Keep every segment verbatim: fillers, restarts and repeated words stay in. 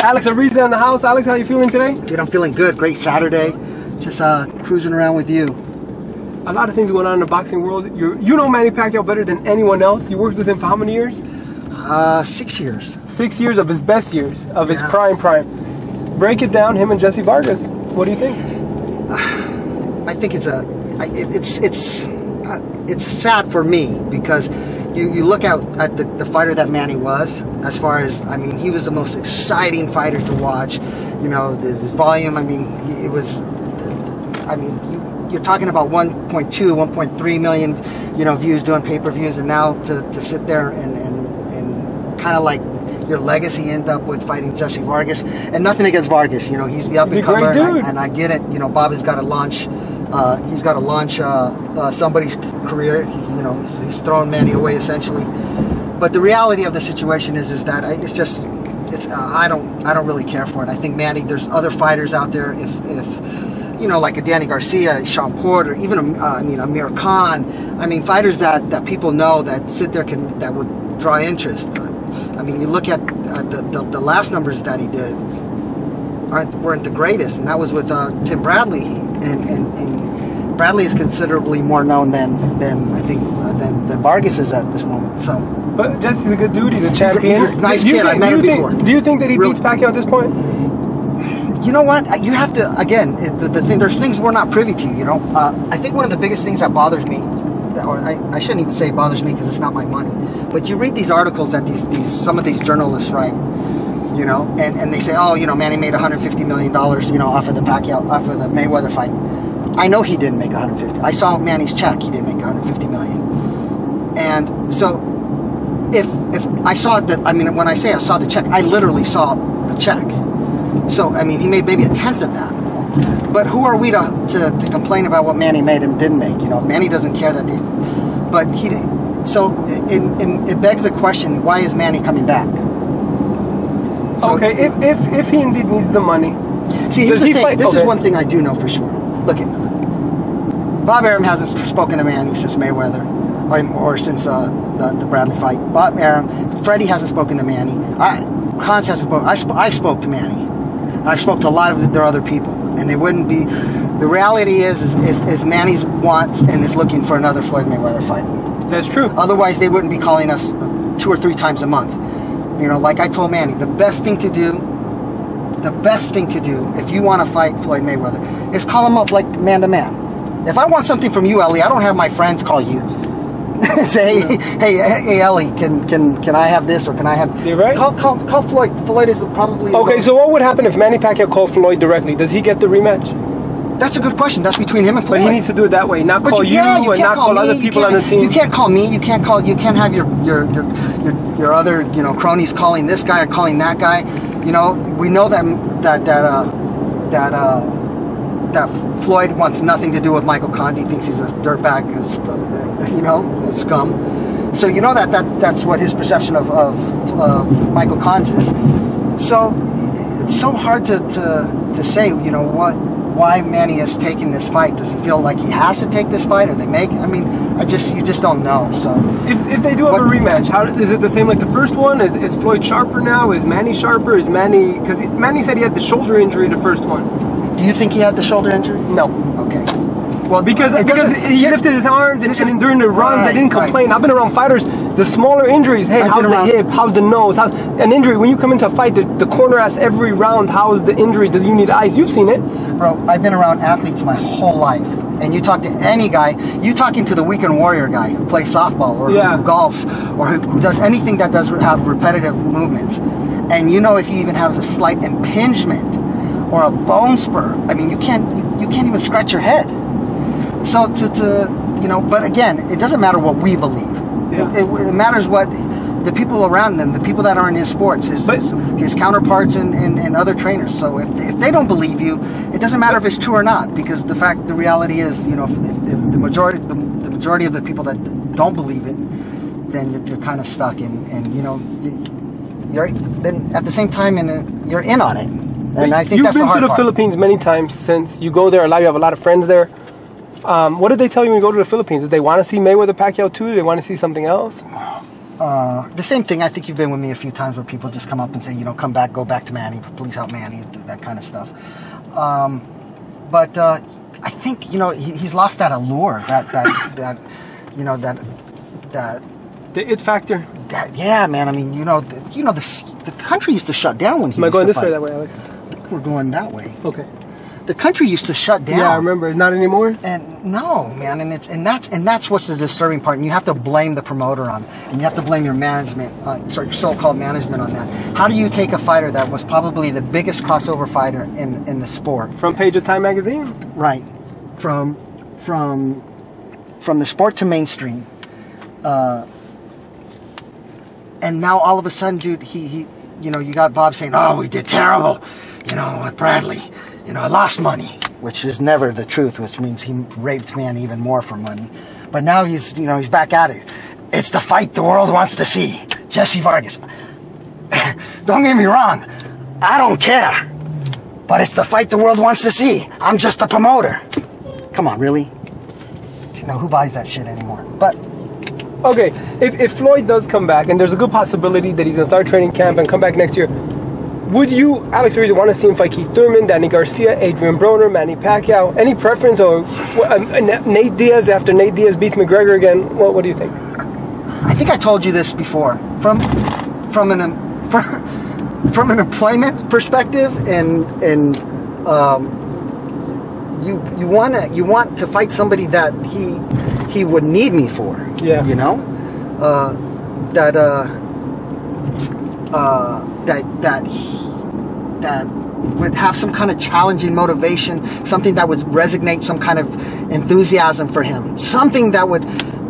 Alex Ariza in the house. Alex, how you feeling today? Dude, I'm feeling good. Great Saturday. Just uh, cruising around with you. A lot of things going on in the boxing world. You're, you know Manny Pacquiao better than anyone else. You worked with him for how many years? Uh, six years. Six years of his best years, of yeah. his prime prime. Break it down, him and Jesse Vargas. What do you think? I think it's a, it's it's it's sad for me because you, you look out at the, the fighter that Manny was. As far as, I mean, he was the most exciting fighter to watch. You know, the, the volume, I mean, it was, I mean, you, you're talking about one point two, one point three million, you know, views doing pay-per-views, and now to, to sit there and, and, and kind of like your legacy end up with fighting Jesse Vargas. And nothing against Vargas, you know, he's the up-and-comer, and, and I get it. You know, Bob has got to launch, uh, he's got to launch uh, uh, somebody's career. He's, you know, he's, he's thrown Manny away essentially. But the reality of the situation is, is that I, it's just, it's uh, I don't, I don't really care for it. I think Manny, there's other fighters out there. If, if you know, like a Danny Garcia, Sean Porter, even uh, I mean Amir Khan, I mean fighters that that people know that sit there can that would draw interest. I mean, you look at uh, the, the the last numbers that he did aren't weren't the greatest, and that was with uh, Tim Bradley, and, and and Bradley is considerably more known than than I think uh, than, than Vargas is at this moment. So, but Jesse's a good dude. He's a champion. He's a, he's a nice kid. Think, I met him think, before. Do you think that he really beats Pacquiao at this point? You know what? You have to, again, the, the thing, there's things we're not privy to, you know? Uh, I think one of the biggest things that bothers me, or I, I shouldn't even say it bothers me because it's not my money, but you read these articles that these, these some of these journalists write, you know, and, and they say, oh, you know, Manny made one hundred fifty million dollars, you know, off of the Pacquiao, off of the Mayweather fight. I know he didn't make one hundred fifty. I saw Manny's check. He didn't make one hundred fifty million dollars. And so if, if I saw that, I mean, when I say I saw the check, I literally saw the check. So, I mean, he made maybe a tenth of that. But who are we to, to, to complain about what Manny made and didn't make? You know, Manny doesn't care that these... But he didn't. So, it, it, it begs the question, why is Manny coming back? So okay, it, if, if, if he indeed needs the money... See, here's the he thing. Fight? This okay. is one thing I do know for sure. Look at... Bob Arum hasn't spoken to Manny since Mayweather. Or, or since uh, the, the Bradley fight. Bob Arum... Freddie hasn't spoken to Manny. I, Khan's hasn't spoken... I, sp I spoke to Manny. I've spoke to a lot of their other people, and they wouldn't be. The reality is, is, is, is Manny's wants and is looking for another Floyd Mayweather fight. That's true. Otherwise, they wouldn't be calling us two or three times a month. You know, like I told Manny, the best thing to do, the best thing to do, if you want to fight Floyd Mayweather, is call him up like man to man. If I want something from you, Elie, I don't have my friends call you. Say, hey, yeah. hey, hey, Elie, can can can I have this or can I have? You're right. Call, call, call Floyd. Floyd is probably okay. So what would happen if Manny Pacquiao called Floyd directly? Does he get the rematch? That's a good question. That's between him and Floyd. But he needs to do it that way, not but call you, yeah, you and not call, call other people on the team. You can't call me. You can't call. You can't have your your your your, your other you know cronies calling this guy or calling that guy. You know, we know that that that uh, that. Uh, that Floyd wants nothing to do with Michael Kahn. He thinks he's a dirtbag, you know, a scum. So you know that, that that's what his perception of, of uh, Michael Kahn is. So it's so hard to, to, to say, you know, what, why Manny has taken this fight. Does he feel like he has to take this fight, or they make? I mean, I just you just don't know. So if, if they do have but, a rematch, how is it the same like the first one? Is, is Floyd sharper now? Is Manny sharper? Is Manny because Manny said he had the shoulder injury the first one. Do you think he had the shoulder injury? No. Okay. Well, because because he lifted his arms and, and during the runs, right, I didn't complain. Right. I've been around fighters, the smaller injuries. Hey, I've how's the hip? How's the nose? How's an injury when you come into a fight? The, the corner asks every round, how's the injury? Does you need ice? You've seen it, bro. I've been around athletes my whole life, and you talk to any guy, you talking to the weekend warrior guy who plays softball or yeah. who golfs or who, who does anything that does have repetitive movements, and you know if he even has a slight impingement or a bone spur. I mean, you can't you, you can't even scratch your head. So to, to you know, but again, it doesn't matter what we believe. Yeah. It, it, it matters what the people around them, the people that are in his sports, his but, his, his counterparts and, and, and other trainers. So if they, if they don't believe you, it doesn't matter if it's true or not, because the fact, the reality is, you know, if, if the majority the, the majority of the people that don't believe it, then you're, you're kind of stuck in, and you know, you're then at the same time, and you're in on it. And I think you've that's been the hard to the part. Philippines many times since you go there. A lot, you have a lot of friends there. Um, what did they tell you when you go to the Philippines? Did they want to see Mayweather Pacquiao too? Did they want to see something else? Uh, the same thing, I think you've been with me a few times where people just come up and say, you know, come back, go back to Manny, please help Manny, that kind of stuff. Um, but uh, I think, you know, he, he's lost that allure, that, that, that you know, that, that. The it factor. That, yeah, man, I mean, you know, the, you know, the, the country used to shut down when he was going this way, that way, Alex? I think we're going that way. Okay. The country used to shut down. Yeah, I remember. Not anymore? And no, man. And it's and that's and that's what's the disturbing part. And you have to blame the promoter on, and you have to blame your management, uh, sorry, your so-called management on that. How do you take a fighter that was probably the biggest crossover fighter in in the sport? Front page of Time magazine. Right, from from from the sport to mainstream, uh, and now all of a sudden, dude, he he, you know, you got Bob saying, "Oh, we did terrible," you know, with Bradley. You know, I lost money, which is never the truth, which means he raped Manny even more for money. But now he's, you know, he's back at it. It's the fight the world wants to see. Jesse Vargas. Don't get me wrong. I don't care. But it's the fight the world wants to see. I'm just a promoter. Come on, really? You know, who buys that shit anymore? But... Okay, if, if Floyd does come back, and there's a good possibility that he's going to start training camp and come back next year... Would you, Alex Ariza, want to see him fight Keith Thurman, Danny Garcia, Adrian Broner, Manny Pacquiao? Any preference? Or uh, Nate Diaz after Nate Diaz beats McGregor again? What, what do you think? I think I told you this before. From from an um, from, from an employment perspective, and and um, you you want to you want to fight somebody that he he would need me for. Yeah. You know, uh, that. Uh, Uh, that that he, that would have some kind of challenging motivation, something that would resonate, some kind of enthusiasm for him, something that would.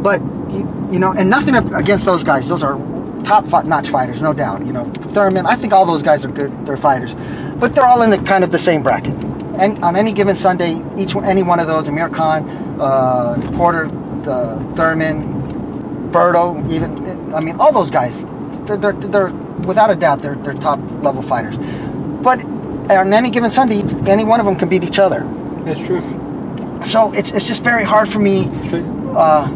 But you, you know, and nothing against those guys; those are top-notch fighters, no doubt. You know, Thurman. I think all those guys are good; they're fighters, but they're all in the kind of the same bracket. And on any given Sunday, each any one of those, Amir Khan, uh, Porter, the Thurman, Birdo, even I mean, all those guys, they're they're. they're without a doubt, they're, they're top-level fighters. But on any given Sunday, any one of them can beat each other. That's true. So it's, it's just very hard for me. Uh,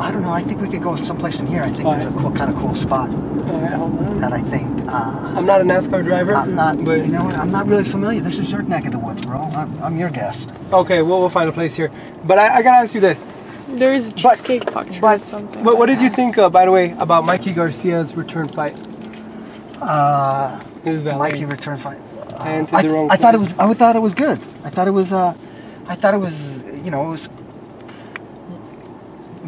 I don't know. I think we could go someplace in here. I think All there's right. a cool, kind of cool spot. All right, hold on. That I think. Uh, I'm not a NASCAR driver. I'm not. But you know what? I'm not really familiar. This is your neck of the woods, bro. I'm, I'm your guest. Okay, well, we'll find a place here. But I, I got to ask you this. There is a cheesecake factory or something. But what did you think, uh, by the way, about Mikey Garcia's return fight? Uh, Mikey return fight. Uh, and to the I, th wrong I thought it was. I thought it was good. I thought it was. Uh, I thought it was. You know, it was.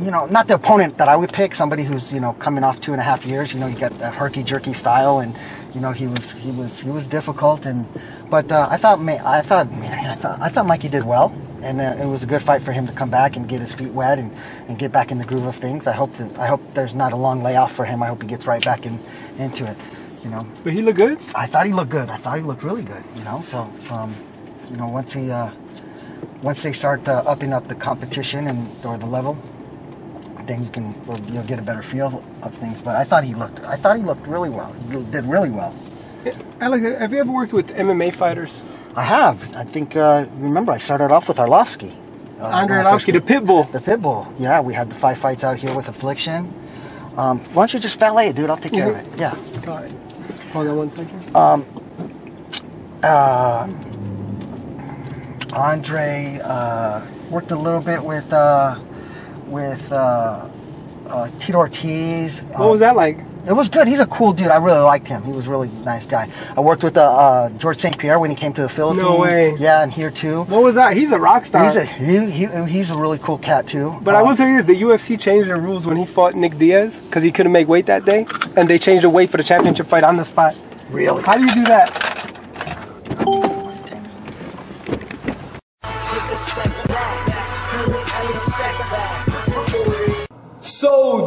You know, not the opponent that I would pick. Somebody who's you know coming off two and a half years. You know, you got that herky jerky style, and you know he was he was he was difficult. And but uh, I thought I thought man, I thought I thought Mikey did well, and uh, it was a good fight for him to come back and get his feet wet and, and get back in the groove of things. I hope that I hope there's not a long layoff for him. I hope he gets right back in into it. You know, but he looked good. I thought he looked good. I thought he looked really good. You know, so um, you know, once he, uh, once they start uh, upping up the competition and or the level, then you can well, you'll get a better feel of things. But I thought he looked. I thought he looked really well. He did really well. Yeah, Alex, have you ever worked with M M A fighters? I have. I think. Uh, remember, I started off with Arlovski. Uh, Andrei Arlovski, the pit bull. The pit bull. Yeah, we had the five fights out here with Affliction. Um, why don't you just valet it, dude? I'll take care mm-hmm. of it. Yeah. All right. Hold on one second. Um, uh, Andre uh, worked a little bit with uh, with uh, uh, Tito Ortiz. What um, was that like? It was good. He's a cool dude. I really liked him. He was a really nice guy. I worked with uh, uh, George Saint Pierre when he came to the Philippines. No way. Yeah, and here too. What was that? He's a rock star. He's a, he, he, he's a really cool cat too. But um, I will tell you this. The U F C changed the rules when he fought Nick Diaz because he couldn't make weight that day. And they changed the weight for the championship fight on the spot. Really? How do you do that? So